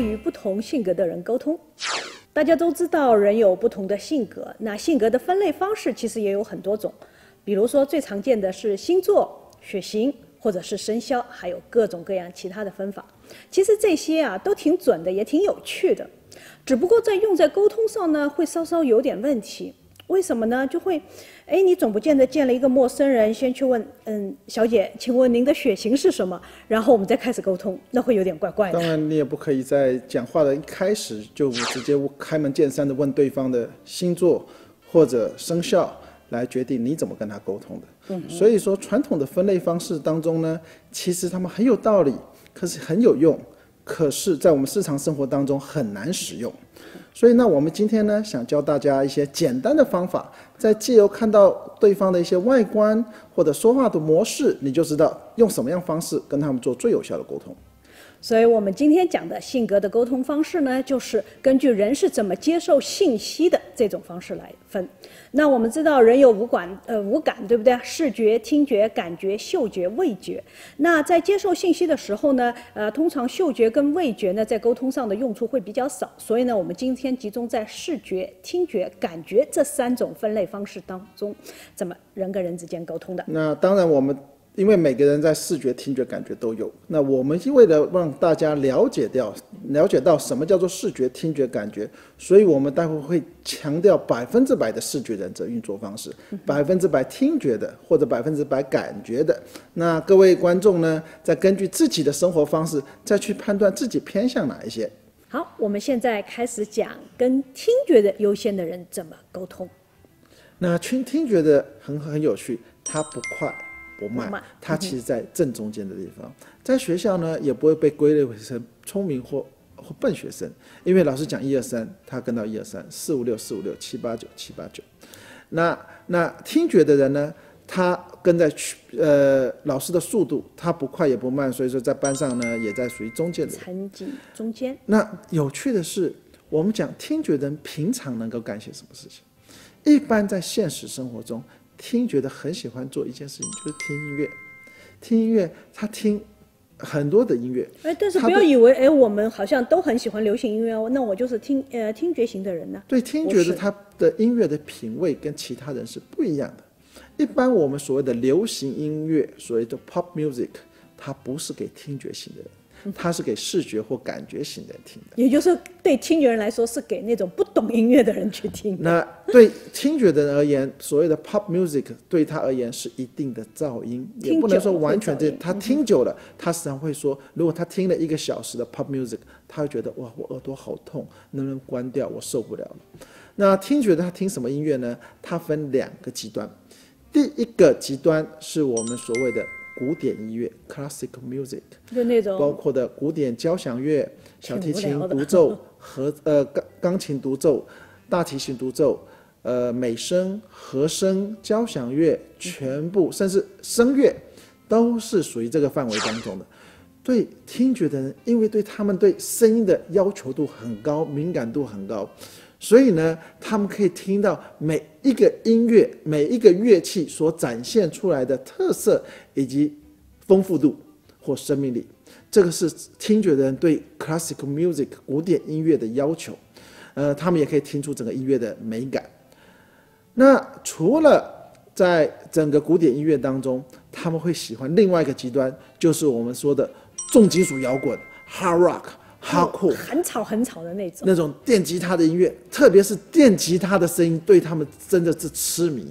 何与不同性格的人沟通。大家都知道人有不同的性格，那性格的分类方式其实也有很多种，比如说最常见的是星座、血型或者是生肖，还有各种各样其他的分法。其实这些都挺准的，也挺有趣的，只不过在用在沟通上呢，会稍稍有点问题。为什么呢？就会，你总不见得见了一个陌生人先去问，小姐，请问您的血型是什么？然后我们再开始沟通，那会有点怪怪的。当然，你也不可以在讲话的一开始就直接开门见山的问对方的星座或者生肖来决定你怎么跟他沟通的。所以说，传统的分类方式当中呢，其实他们很有道理，可是很有用，可是在我们日常生活当中很难使用。所以呢，我们今天呢，想教大家一些简单的方法，在借由看到对方的一些外观或者说话的模式，你就知道用什么样方式跟他们做最有效的沟通。所以我们今天讲的性格的沟通方式呢，就是根据人是怎么接受信息的这种方式来分。那我们知道人有五感，对不对？视觉、听觉、感觉、嗅觉、味觉。那在接受信息的时候呢，通常嗅觉跟味觉呢，在沟通上的用处会比较少。所以呢，我们今天集中在视觉、听觉、感觉这三种分类方式当中，怎么人跟人之间沟通的。那当然我们因为每个人在视觉、听觉、感觉都有，那我们为了让大家了解到什么叫做视觉、听觉、感觉，所以我们待会会强调100%的视觉人则运作方式，100%听觉的或者100%感觉的。那各位观众呢，再根据自己的生活方式，再去判断自己偏向哪一些。好，我们现在开始讲跟听觉的优先的人怎么沟通。那听觉的很有趣，它不快。不慢，它其实在正中间的地方。在学校呢，也不会被归类为成聪明或笨学生，因为老师讲1、2、3，他跟到1、2、3，4、5、6、4、5、6，7、8、9、7、8、9。那听觉的人呢，他跟在老师的速度，他不快也不慢，所以说在班上呢，也在属于中间的成绩中间。那有趣的是，我们讲听觉的人平常能够干些什么事情？一般在现实生活中，听觉的很喜欢做一件事情，就是听音乐。听音乐，他听很多的音乐。但是不要以为我们好像都很喜欢流行音乐哦，那我就是听觉型的人呢。对，听觉的他的音乐的品味跟其他人是不一样的。一般我们所谓的流行音乐，所谓的 pop music， 它不是给听觉型的人。它是给视觉或感觉型的人听的，也就是对听觉人来说是给那种不懂音乐的人去听的。那对听觉的人而言，所谓的 pop music 对他而言是一定的噪音，也不能说完全的。他听久了，他时常会说，如果他听了1个小时的 pop music， 他会觉得哇，我耳朵好痛，能不能关掉？我受不了了。那听觉的他听什么音乐呢？他分2个极端，第一个极端是我们所谓的古典音乐 （classic music）， 就那种包括的古典交响乐、小提琴独奏、钢琴独奏、大提琴独奏、美声、和声、交响乐，全部甚至声乐，都是属于这个范围当中的。对听觉的人，因为对他们对声音的要求度很高，敏感度很高，所以呢，他们可以听到每一个音乐、每一个乐器所展现出来的特色以及丰富度或生命力。这个是听觉的人对 classic music 古典音乐的要求。他们也可以听出整个音乐的美感。那除了在整个古典音乐当中，他们会喜欢另外一个极端，就是我们说的重金属摇滚 （hard rock）。Hardcore， 很吵很吵的那种电吉他的音乐，特别是电吉他的声音，对他们真的是痴迷。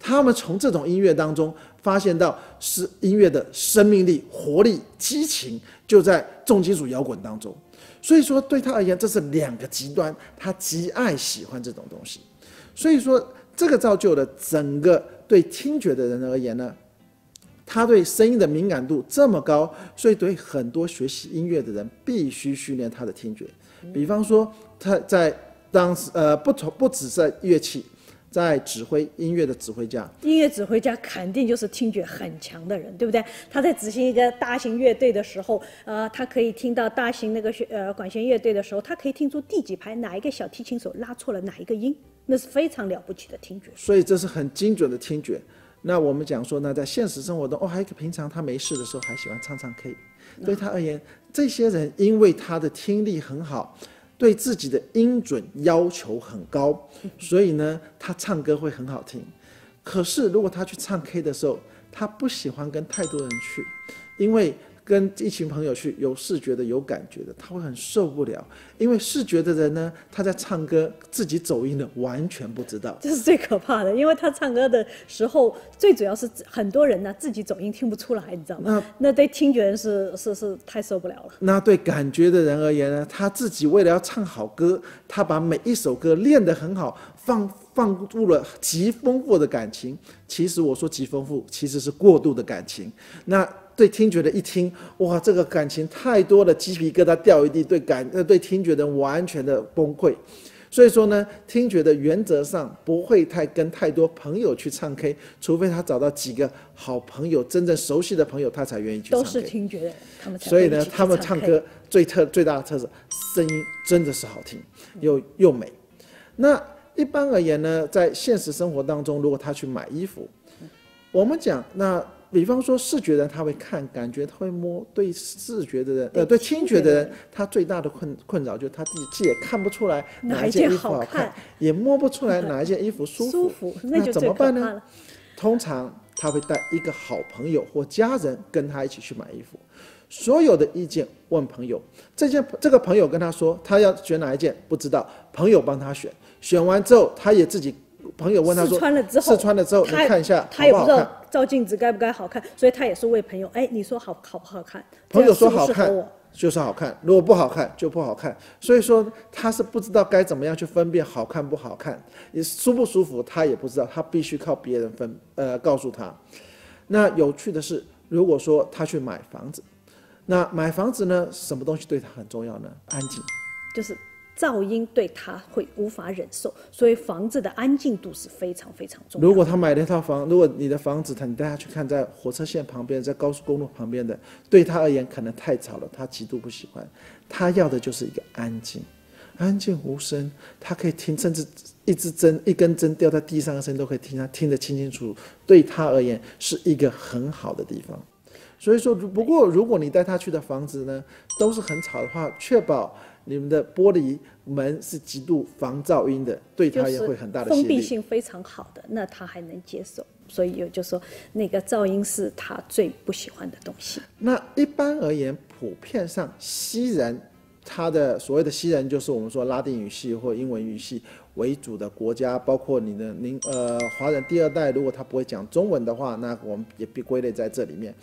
他们从这种音乐当中发现到是音乐的生命力、活力、激情，就在重金属摇滚当中。所以说，对他而言，这是2个极端，他极爱喜欢这种东西。所以说，这个造就了整个对听觉的人而言呢，他对声音的敏感度这么高，所以对很多学习音乐的人必须训练他的听觉。比方说，他在当时不只在乐器，在指挥音乐的指挥家，音乐指挥家肯定就是听觉很强的人，对不对？他在执行一个大型乐队的时候，他可以听到大型那个管弦乐队的时候，他可以听出第几排哪一个小提琴手拉错了哪一个音，那是非常了不起的听觉。所以这是很精准的听觉。那我们讲说呢，在现实生活中，哦，还平常他没事的时候还喜欢唱唱 K， 对他而言，这些人因为他的听力很好，对自己的音准要求很高，所以呢，他唱歌会很好听。可是如果他去唱 K 的时候，他不喜欢跟太多人去，因为跟一群朋友去，有视觉的，有感觉的，他会很受不了。因为视觉的人呢，他在唱歌自己走音的完全不知道，这是最可怕的。因为他唱歌的时候，最主要是很多人呢自己走音听不出来，你知道吗？那对听觉人是太受不了了。那对感觉的人而言呢，他自己为了要唱好歌，他把每一首歌练得很好，放入了极丰富的感情。其实我说极丰富，其实是过度的感情。那对听觉的一听，哇，这个感情太多了，鸡皮疙瘩掉一地，对听觉的完全的崩溃。所以说呢，听觉的原则上不会跟太多朋友去唱 K， 除非他找到几个好朋友，真正熟悉的朋友，他才愿意去唱 K。都是听觉的，他们才会去唱 K。所以呢，他们唱歌最大的特色，声音真的是好听又美。那一般而言呢，在现实生活当中，如果他去买衣服，我们讲那。比方说，视觉人他会看，感觉他会摸；对视觉的人，对听觉的人，他最大的困扰就是他自己也看不出来哪一件衣服好看，也摸不出来哪一件衣服舒服，那怎么办呢？通常他会带一个好朋友或家人跟他一起去买衣服，所有的意见问朋友。这个朋友跟他说他要选哪一件，不知道，朋友帮他选，选完之后他也自己。朋友问他说：“试穿了之后，你看一下好不好看？”他也不知道照镜子该不该好看，所以他也是为朋友。哎，你说好不好看？朋友说好看就是好看，如果不好看就不好看。所以说他是不知道该怎么样去分辨好看不好看，也舒不舒服他也不知道，他必须靠别人告诉他。那有趣的是，如果说他去买房子，那买房子呢，什么东西对他很重要呢？安静，就是。噪音对他会无法忍受，所以房子的安静度是非常非常重要的。如果他买了一套房，如果你的房子你带他去看，在火车线旁边，在高速公路旁边的，对他而言可能太吵了，他极度不喜欢。他要的就是一个安静，安静无声，他可以听，甚至一根针掉在地上的声音都可以听，他听得清清楚楚。对他而言是一个很好的地方。所以说，不过如果你带他去的房子呢，都是很吵的话，确保。你们的玻璃门是极度防噪音的，对他也会很大的吸引力，封闭性非常好的，那他还能接受。所以就说那个噪音是他最不喜欢的东西。那一般而言，普遍上西人，他的所谓的西人就是我们说拉丁语系或英文语系为主的国家，包括你的华人第二代，如果他不会讲中文的话，那我们也被归类在这里面。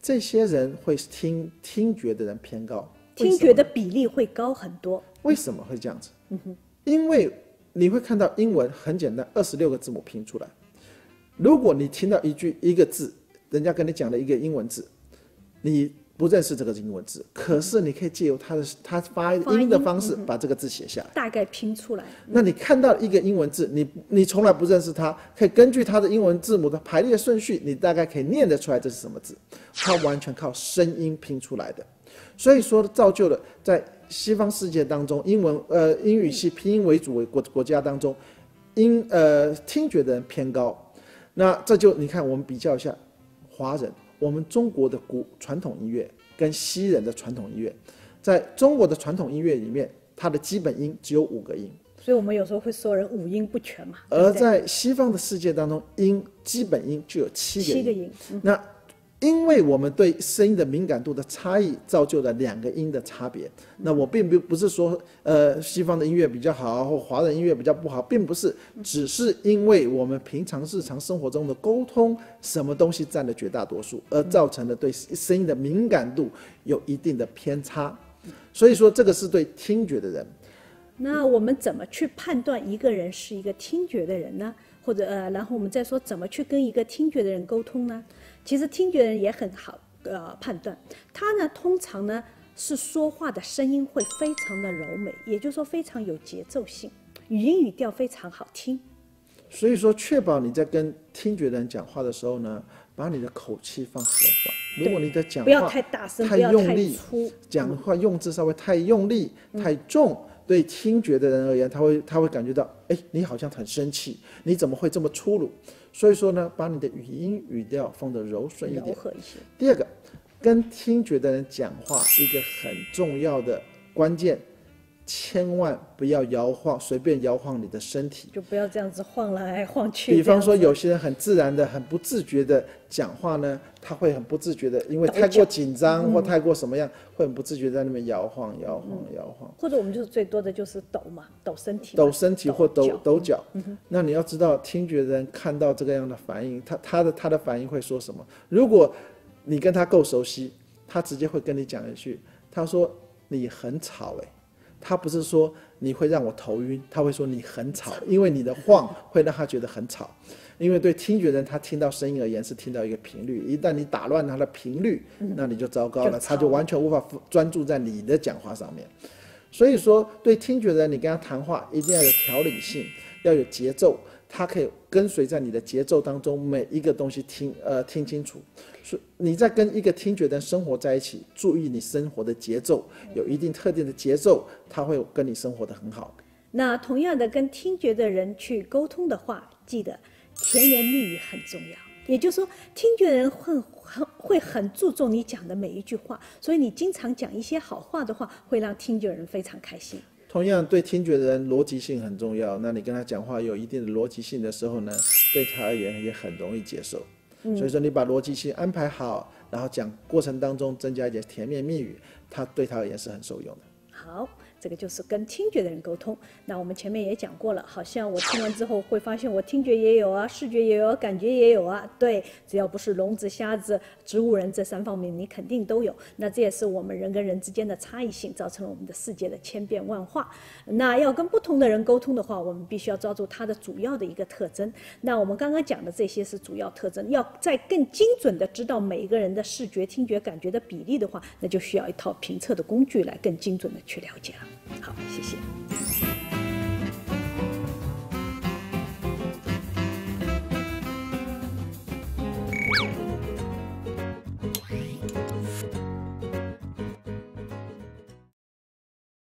这些人会听觉的人偏高。听觉的比例会高很多，为什么会这样子？因为你会看到英文很简单，26个字母拼出来。如果你听到一个字，人家跟你讲的一个英文字，你不认识这个英文字，可是你可以借由他发音的方式把这个字写下来，大概拼出来。那你看到一个英文字，你从来不认识它，可以根据它的英文字母的排列顺序，你大概可以念得出来这是什么字。它完全靠声音拼出来的。所以说，造就了在西方世界当中，英语系拼音为主为国家当中，听觉的人偏高。那这就你看，我们比较一下华人，我们中国的传统音乐跟西人的传统音乐，在中国的传统音乐里面，它的基本音只有5个音，所以我们有时候会说人五音不全嘛。而在西方的世界当中，基本音就有7个音。那因为我们对声音的敏感度的差异，造就了2个音的差别。那我并不是说，西方的音乐比较好，或华人音乐比较不好，并不是，只是因为我们平常日常生活中的沟通，什么东西占了绝大多数，而造成了对声音的敏感度有一定的偏差。所以说，这个是对听觉的人。那我们怎么去判断一个人是一个听觉的人呢？或者然后我们再说怎么去跟一个听觉的人沟通呢？其实听觉人也很好判断，他呢通常呢是说话的声音会非常的柔美，也就是说非常有节奏性，语音语调非常好听。所以说，确保你在跟听觉人讲话的时候呢，把你的口气放和缓。如果你的讲话不要太大声，太用力，讲话用字稍微太用力、太重。对听觉的人而言，他会感觉到，哎，你好像很生气，你怎么会这么粗鲁？所以说呢，把你的语音语调放得柔顺一点，柔和一些。第二个，跟听觉的人讲话，一个很重要的关键，千万不要摇晃，随便摇晃你的身体，就不要这样子晃来晃去。比方说，有些人很自然的、很不自觉的讲话呢，他会很不自觉的，因为太过紧张或太过什么样，会很不自觉在那边摇晃、摇晃、摇晃。或者我们就是最多的就是抖嘛，抖身体，抖身体或抖脚。那你要知道，听觉人看到这个样的反应，他的反应会说什么？如果你跟他够熟悉，他直接会跟你讲一句，他说：“你很吵欸。”他不是说你会让我头晕，他会说你很吵，因为你的晃会让他觉得很吵。因为对听觉人，他听到声音而言是听到一个频率，一旦你打乱他的频率，那你就糟糕了，他就完全无法专注在你的讲话上面。所以说，对听觉人，你跟他谈话一定要有条理性，要有节奏，他可以跟随在你的节奏当中每一个东西听清楚。你在跟一个听觉人生活在一起，注意你生活的节奏，有一定特定的节奏，他会跟你生活得很好。那同样的，跟听觉的人去沟通的话，记得甜言蜜语很重要。也就是说，听觉人会很注重你讲的每一句话，所以你经常讲一些好话的话，会让听觉人非常开心。同样，对听觉的人，逻辑性很重要。那你跟他讲话有一定的逻辑性的时候呢，对他而言也很容易接受。所以说，你把逻辑性安排好，然后讲过程当中增加一点甜言蜜语，对他而言是很受用的。好，这个就是跟听觉的人沟通。那我们前面也讲过了，好像我听完之后会发现我听觉也有啊，视觉也有，感觉也有啊。对，只要不是聋子、瞎子、植物人这三方面，你肯定都有。那这也是我们人跟人之间的差异性，造成了我们的世界的千变万化。那要跟不同的人沟通的话，我们必须要抓住它的主要的一个特征。那我们刚刚讲的这些是主要特征，要再更精准的知道每一个人的视觉、听觉、感觉的比例的话，那就需要一套评测的工具来更精准的去了解了。好，谢谢。